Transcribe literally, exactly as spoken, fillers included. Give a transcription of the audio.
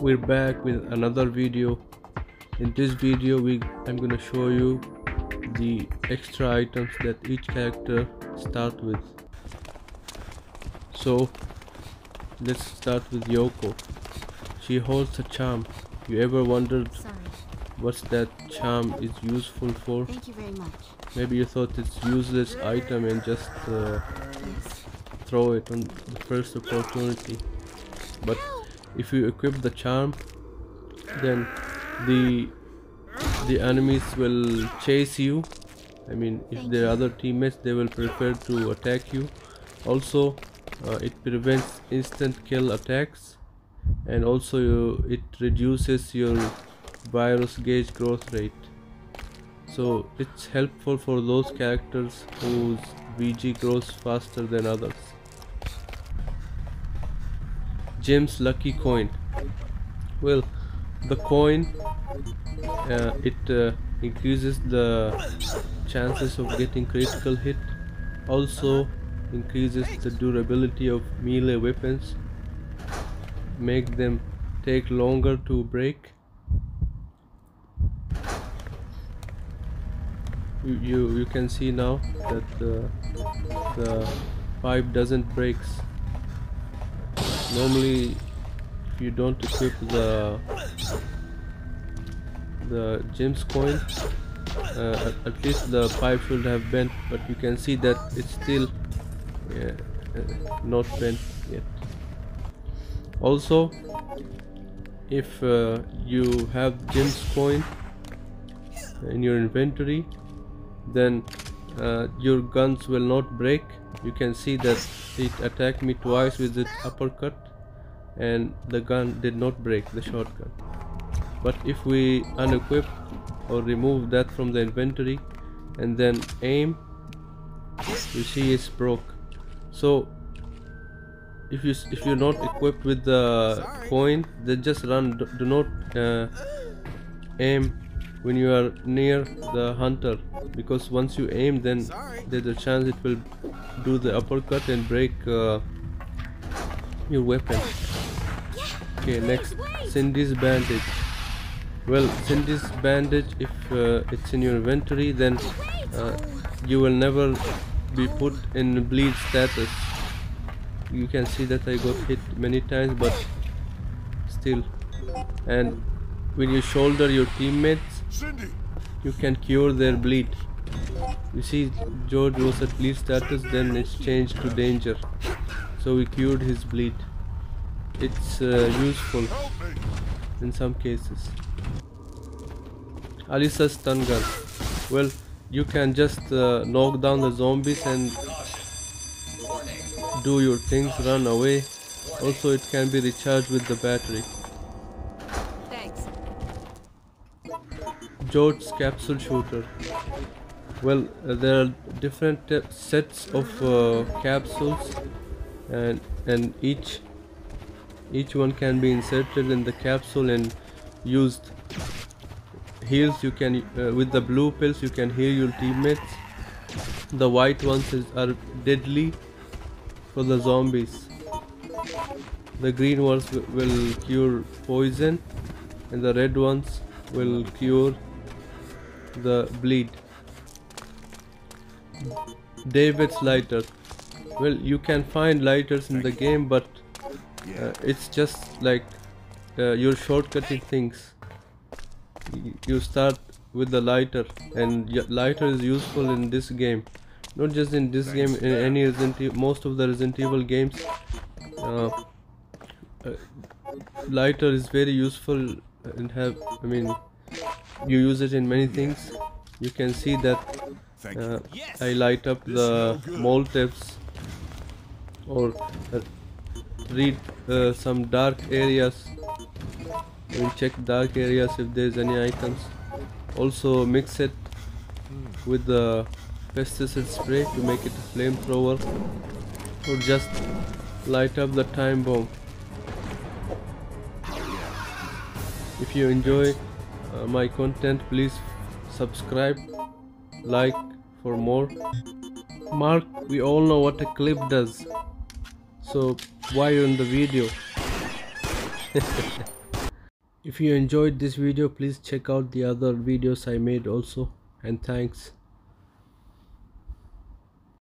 We're back with another video. In this video we I'm gonna show you the extra items that each character starts with. So let's start with Yoko. She holds a charm. You ever wondered Sorry. what's that charm is useful for? Thank you very much. Maybe you thought it's useless item and just uh, yes. throw it on the first opportunity, but if you equip the charm, then the the enemies will chase you. I mean, if there are other teammates, they will prefer to attack you. Also, uh, it prevents instant kill attacks, and also you, it reduces your virus gauge growth rate. So it's helpful for those characters whose V G grows faster than others. Jim's lucky coin. Well, the coin uh, it uh, increases the chances of getting critical hit, also increases the durability of melee weapons, make them take longer to break. You, you, you can see now that uh, the pipe doesn't break. Normally, if you don't equip the the Jim's coin, uh, at, at least the pipe should have bent. But you can see that it's still yeah, uh, not bent yet. Also, if uh, you have Jim's coin in your inventory, then uh, your guns will not break. You can see that it attacked me twice with its uppercut and the gun did not break, the shotgun. But if we unequip or remove that from the inventory and then aim, you see it's broke. So if you if you're not equipped with the coin, then just run. Do not uh, aim when you are near the hunter, because once you aim, then there's a chance it will do the uppercut and break uh, your weapon. Okay, next, Cindy's bandage. Well, Cindy's bandage, if uh, it's in your inventory, then uh, you will never be put in bleed status. You can see that I got hit many times, but still. And when you shoulder your teammates, you can cure their bleed. You see, George was at bleed status, then it's changed to danger, so we cured his bleed. It's uh, useful in some cases. Alyssa's stun gun. Well, you can just uh, knock down the zombies and do your things, run away. Also, it can be recharged with the battery. George's capsule shooter. Well, uh, there are different uh, sets of uh, capsules, and and each each one can be inserted in the capsule and used. Heals you can uh, with the blue pills you can heal your teammates. The white ones is, are deadly for the zombies. The green ones will cure poison, and the red ones will cure the bleed. David's lighter. Well, you can find lighters in the game, but uh, it's just like uh, you're shortcutting things. You start with the lighter, and lighter is useful in this game. Not just in this game, in any Resident Evil, most of the Resident Evil games, uh, uh, lighter is very useful and have. I mean, you use it in many things. You can see that uh, I light up the mole tips or uh, read uh, some dark areas. We'll check dark areas if there's any items. Also, mix it with the pesticide spray to make it a flamethrower, or just light up the time bomb. If you enjoy uh, my content, please subscribe, like for more. Mark, we all know what a clip does, so why on the video? If you enjoyed this video, please check out the other videos I made also, and thanks.